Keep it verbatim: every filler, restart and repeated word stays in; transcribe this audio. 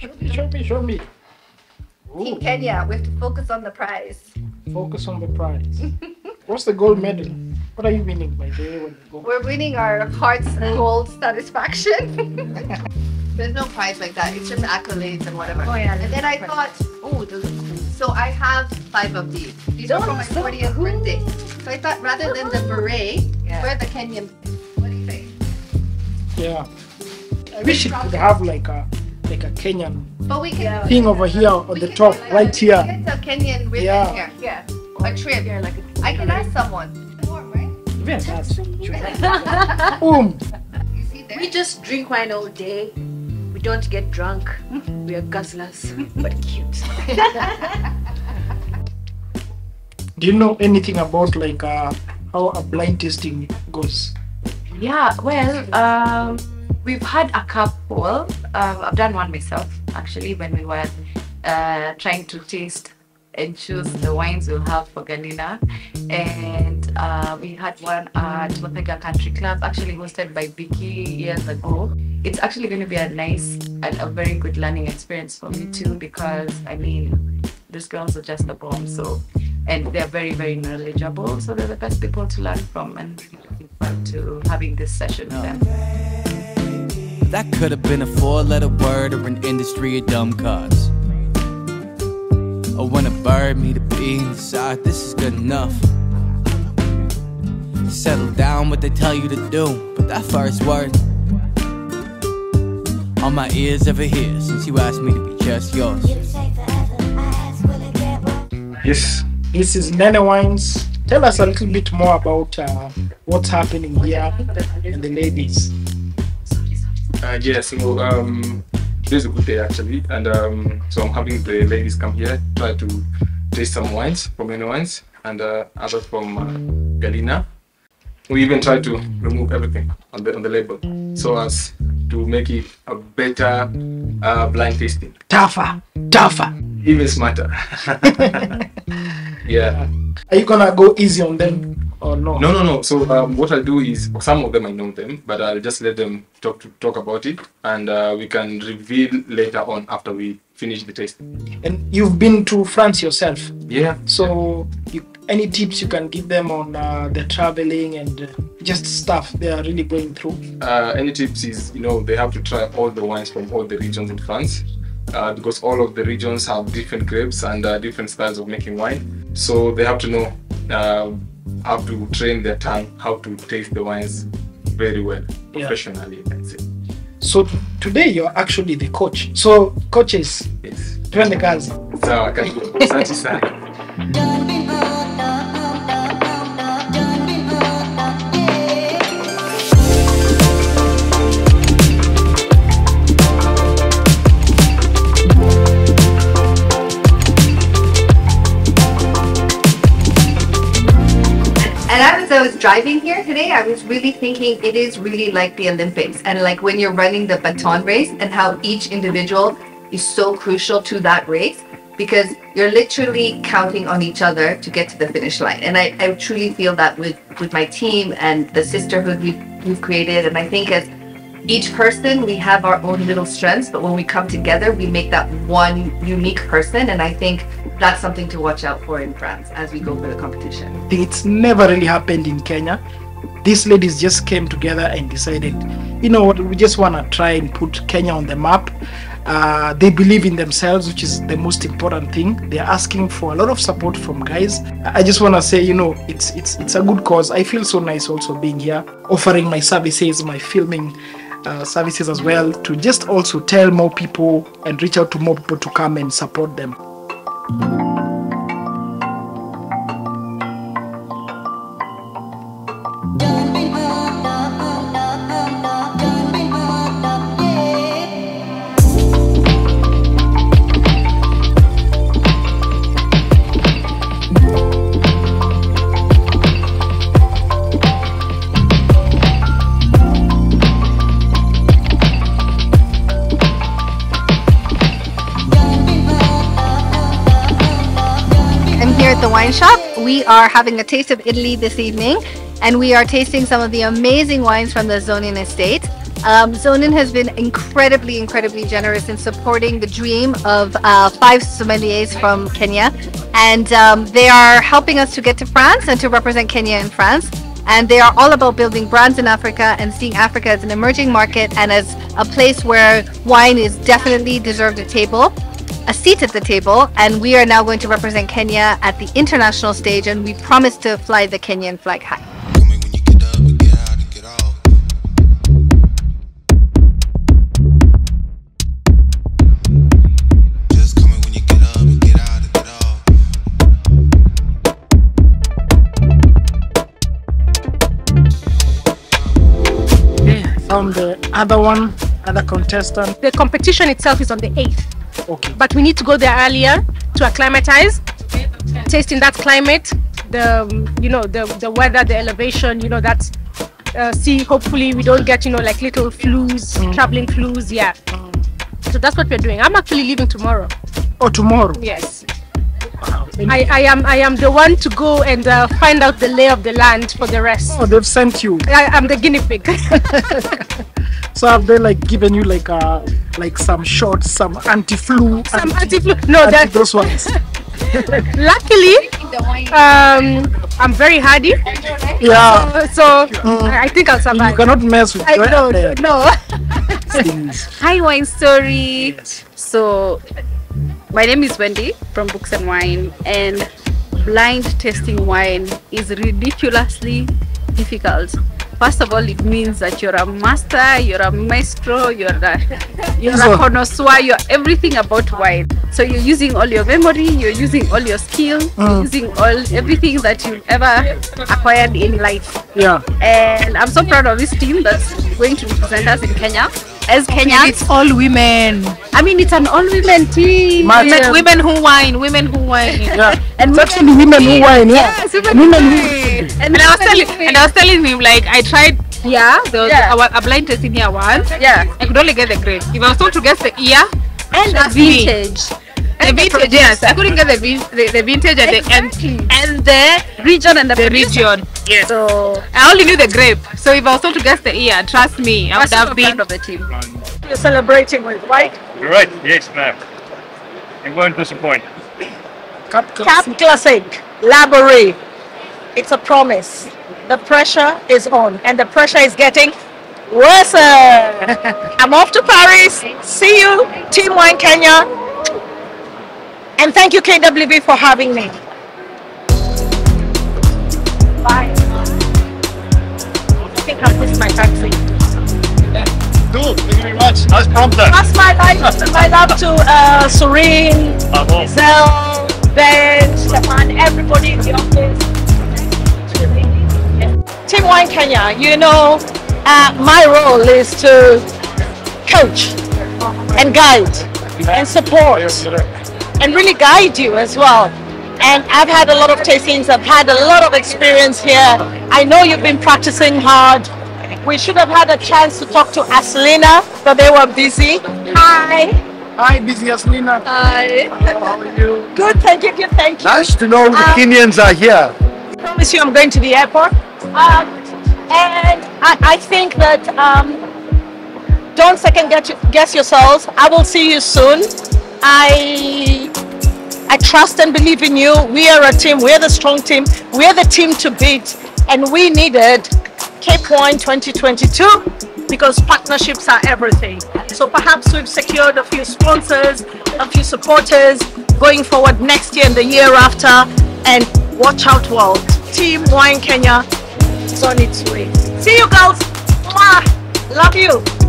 Show me, show me, show me. Ooh. Team Kenya, we have to focus on the prize. Focus on the prize. What's the gold medal? What are you winning by the way? We're winning our heart's gold satisfaction. There's no prize like that. It's just accolades and whatever. Oh yeah. And then I thought, oh, those are cool. So I have five of these. These are for my fortieth cool. birthday. So I thought rather than the beret, yeah. wear the Kenyan. What do you think? Yeah. I wish it could have like a like a Kenyan but we can, yeah, thing over here on the top, like right a, here. We can get some Kenyan ribbon yeah. here. Yeah. A trip. Yeah, like a, I can yeah. ask someone. It's warm, right? Yeah, that's true. Boom. You see there? We just drink wine all day. We don't get drunk. We are guzzlers, but cute. Do you know anything about like uh, how a blind tasting goes? Yeah, well, um, we've had a couple. Uh, I've done one myself actually when we were uh, trying to taste and choose the wines we'll have for Galina, and uh, we had one at Lapega Country Club, actually hosted by Biki years ago. It's actually going to be a nice and a very good learning experience for me too, because I mean, these girls are just the bomb, so and they're very, very knowledgeable, so they're the best people to learn from, and I'm looking forward to having this session with them. That could have been a four-letter word or an industry of dumb cards. Or when a bird meet a bee and decide this is good enough. Settle down what they tell you to do, but that first word all my ears ever hear since you asked me to be just yours. Yes, this is Nana Wines. Tell us a little bit more about uh, what's happening here and the ladies. Uh, yeah, so um, today's a good day actually, and um, so I'm having the ladies come here, try to taste some wines from Nana Wines and uh, others from uh, Galina. We even try to remove everything on the on the label so as to make it a better uh, blind tasting. Tougher, tougher, even smarter. Yeah. Are you gonna go easy on them or no? No, no, no. So um, what I do is, some of them I know them, but I'll just let them talk to, talk about it, and uh, we can reveal later on after we finish the tasting. And you've been to France yourself. Yeah. So you. Any tips you can give them on uh, the traveling and uh, just stuff they are really going through? Uh, any tips is, you know, they have to try all the wines from all the regions in France uh, because all of the regions have different grapes and uh, different styles of making wine. So they have to know uh, how to train their tongue, how to taste the wines very well, professionally, yeah. I can say. So today you're actually the coach. So coaches, yes. Twende kazi. So I can go. Asante sana. I was driving here today, I was really thinking it is really like the Olympics, and like when you're running the baton race, and how each individual is so crucial to that race, because you're literally counting on each other to get to the finish line. And I, I truly feel that with, with my team and the sisterhood we've, we've created. And I think as each person, we have our own little strengths, but when we come together, we make that one unique person. And I think that's something to watch out for in France as we go for the competition. It's never really happened in Kenya. These ladies just came together and decided, you know what, we just want to try and put Kenya on the map. Uh, they believe in themselves, which is the most important thing. They're asking for a lot of support from guys. I just want to say, you know, it's, it's, it's a good cause. I feel so nice also being here, offering my services, my filming Uh, services as well, to just also tell more people and reach out to more people to come and support them. At the wine shop, we are having a taste of Italy this evening, and we are tasting some of the amazing wines from the Zonin estate. Um, Zonin has been incredibly, incredibly generous in supporting the dream of uh, five sommeliers from Kenya. And um, they are helping us to get to France and to represent Kenya in France. And they are all about building brands in Africa and seeing Africa as an emerging market and as a place where wine is definitely deserved a table, a seat at the table. And we are now going to represent Kenya at the international stage. And we promise to fly the Kenyan flag high. On the other one, other contestant. The competition itself is on the eighth. Okay. But we need to go there earlier to acclimatize, tasting that climate, the you know the the weather, the elevation, you know that. Uh, see, hopefully we don't get you know like little flus, mm. traveling flus, yeah. Mm. So that's what we're doing. I'm actually leaving tomorrow. Oh, tomorrow. Yes. Wow. I, I am I am the one to go and uh, find out the lay of the land for the rest. Oh, they've sent you. I, I'm the guinea pig. So have they like given you like uh like some shots, some anti-flu? Some anti-flu. Anti no, anti that's those ones. Luckily, um, I'm very hardy. Yeah. So, so mm. I think I'll survive. You cannot mess with. I know. No. Hi, wine story. Yes. So. My name is Wendy from Books and Wine, and blind tasting wine is ridiculously difficult. First of all, it means that you're a master, you're a maestro, you're a, you're a connoisseur, you're everything about wine. So you're using all your memory, you're using all your skill, mm. you're using all everything that you've ever acquired in life. Yeah. And I'm so proud of this team that's going to represent us in Kenya. As Kenyans, it's all women. I mean, it's an all-women team. Women, women who wine, women who wine. Yeah. And it's actually women who wine. Yeah. Yes, women women who wine. And, and I was telling, and I was telling him like I tried. Yeah. There was yeah. A, a blind test in here once. Yeah. I could only get the grade. If I was told to guess the year and the vintage. The vintage, yes. I couldn't get the, the, the vintage and, exactly. the, and, and the region and the, the region. Yes. So I only knew the grape. So if I was told to guess the year, trust me, I would have been of the team. You're celebrating with white. You're right. Yes, ma'am. I'm going to disappoint. Cap Classic. Cap Classic. Laboree. It's a promise. The pressure is on, and the pressure is getting worse. I'm off to Paris. See you, Team Wine Kenya. And thank you, K W B, for having me. Bye. I think I'll miss my country. Yeah. Cool. Thank you very much. Nice prompter. Pass my life, my love to uh, Serene, Giselle, Ben, Stefan, everybody in the office. Team Wine Kenya, you know, uh, my role is to coach and guide and support. And really guide you as well. And I've had a lot of tastings, I've had a lot of experience here. I know you've been practicing hard. We should have had a chance to talk to Aslina, but they were busy. Hi. Hi, busy Aslina. Hi. How are you? Good, thank you, good, thank you. Nice to know um, the Kenyans are here. I promise you I'm going to the airport. Um, and I, I think that um, don't second guess yourselves. I will see you soon. I I trust and believe in you. We are a team. We're the strong team. We're the team to beat. And we needed Cape Wine twenty twenty-two because partnerships are everything. So perhaps we've secured a few sponsors, a few supporters going forward next year and the year after. And watch out, world. Team Wine Kenya is on its way. See you, girls. Mwah. Love you.